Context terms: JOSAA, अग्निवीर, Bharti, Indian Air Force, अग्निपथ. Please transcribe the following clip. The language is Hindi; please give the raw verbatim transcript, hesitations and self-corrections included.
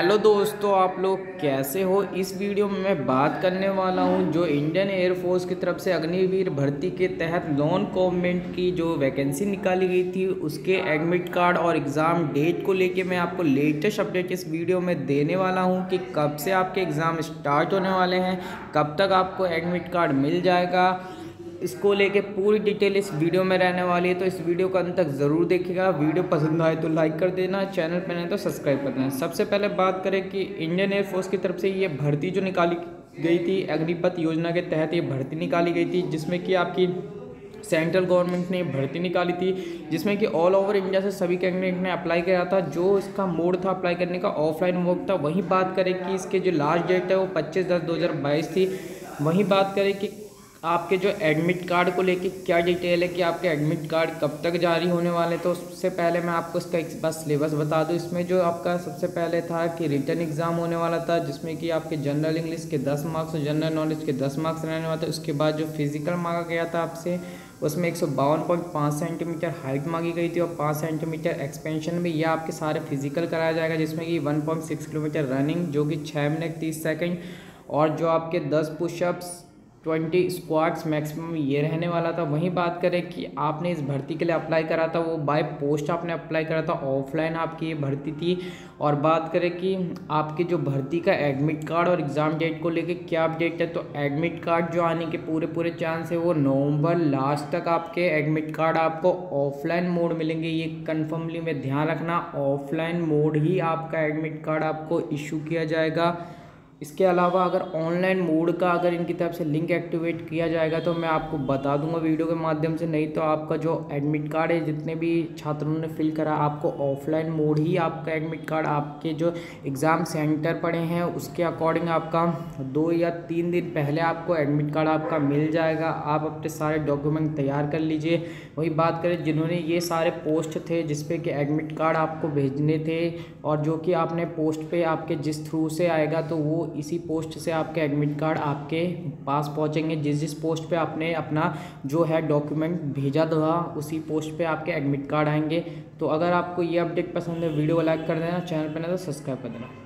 हेलो दोस्तों, आप लोग कैसे हो। इस वीडियो में मैं बात करने वाला हूं जो इंडियन एयर फोर्स की तरफ से अग्निवीर भर्ती के तहत नॉन गवर्नमेंट की जो वैकेंसी निकाली गई थी उसके एडमिट कार्ड और एग्ज़ाम डेट को लेके मैं आपको लेटेस्ट अपडेट इस वीडियो में देने वाला हूं कि कब से आपके एग्ज़ाम स्टार्ट होने वाले हैं, कब तक आपको एडमिट कार्ड मिल जाएगा, इसको लेके पूरी डिटेल इस वीडियो में रहने वाली है। तो इस वीडियो को अंत तक ज़रूर देखिएगा। वीडियो पसंद आए तो लाइक कर देना, चैनल पर नहीं तो सब्सक्राइब कर देना। सबसे पहले बात करें कि इंडियन एयरफोर्स की तरफ से ये भर्ती जो निकाली गई थी अग्निपथ योजना के तहत ये भर्ती निकाली गई थी, जिसमें कि आपकी सेंट्रल गवर्नमेंट ने भर्ती निकाली थी, जिसमें कि ऑल ओवर इंडिया से सभी कैंडिडेट ने अप्लाई किया था। जो इसका मोड था अप्लाई करने का ऑफलाइन वर्क था। वहीं बात करें कि इसके जो लास्ट डेट है वो पच्चीस दस दो हज़ार बाईस थी। वहीं बात करें कि आपके जो एडमिट कार्ड को लेके क्या डिटेल है कि आपके एडमिट कार्ड कब तक जारी होने वाले। तो उससे पहले मैं आपको इसका एक बार सिलेबस बता दूं। इसमें जो आपका सबसे पहले था कि रिटर्न एग्ज़ाम होने वाला था, जिसमें कि आपके जनरल इंग्लिश के दस मार्क्स और जनरल नॉलेज के दस मार्क्स रहने वाले थे। उसके बाद जो फिजिकल मांगा गया था आपसे उसमें एक सौ बावन पॉइंट पाँच सेंटीमीटर हाइट मांगी गई थी और पाँच सेंटीमीटर एक्सपेंशन भी। यह आपके सारे फिजिकल कराया जाएगा, जिसमें कि one point six kilometre running जो कि छः मिनट तीस सेकेंड और जो आपके दस पुशअप्स ट्वेंटी स्क्वाड्स मैक्सिमम ये रहने वाला था। वहीं बात करें कि आपने इस भर्ती के लिए अप्लाई करा था वो बाय पोस्ट आपने अप्लाई करा था, ऑफलाइन आपकी ये भर्ती थी। और बात करें कि आपके जो भर्ती का एडमिट कार्ड और एग्ज़ाम डेट को लेके क्या अपडेट है, तो एडमिट कार्ड जो आने के पूरे पूरे चांस है वो नवंबर लास्ट तक आपके एडमिट कार्ड आपको ऑफलाइन मोड मिलेंगे। ये कन्फर्मली में ध्यान रखना, ऑफलाइन मोड ही आपका एडमिट कार्ड आपको इशू किया जाएगा। इसके अलावा अगर ऑनलाइन मोड का अगर इनकी तरफ से लिंक एक्टिवेट किया जाएगा तो मैं आपको बता दूंगा वीडियो के माध्यम से, नहीं तो आपका जो एडमिट कार्ड है जितने भी छात्रों ने फिल करा आपको ऑफलाइन मोड ही आपका एडमिट कार्ड आपके जो एग्ज़ाम सेंटर पड़े हैं उसके अकॉर्डिंग आपका दो या तीन दिन पहले आपको एडमिट कार्ड आपका मिल जाएगा। आप अपने सारे डॉक्यूमेंट तैयार कर लीजिए। वही बात करें जिन्होंने ये सारे पोस्ट थे जिसपे कि एडमिट कार्ड आपको भेजने थे और जो कि आपने पोस्ट पर आपके जिस थ्रू से आएगा तो वो इसी पोस्ट से आपके एडमिट कार्ड आपके पास पहुंचेंगे। जिस जिस पोस्ट पे आपने अपना जो है डॉक्यूमेंट भेजा था उसी पोस्ट पे आपके एडमिट कार्ड आएंगे। तो अगर आपको ये अपडेट पसंद है वीडियो को लाइक कर देना, चैनल पे ना तो सब्सक्राइब कर देना।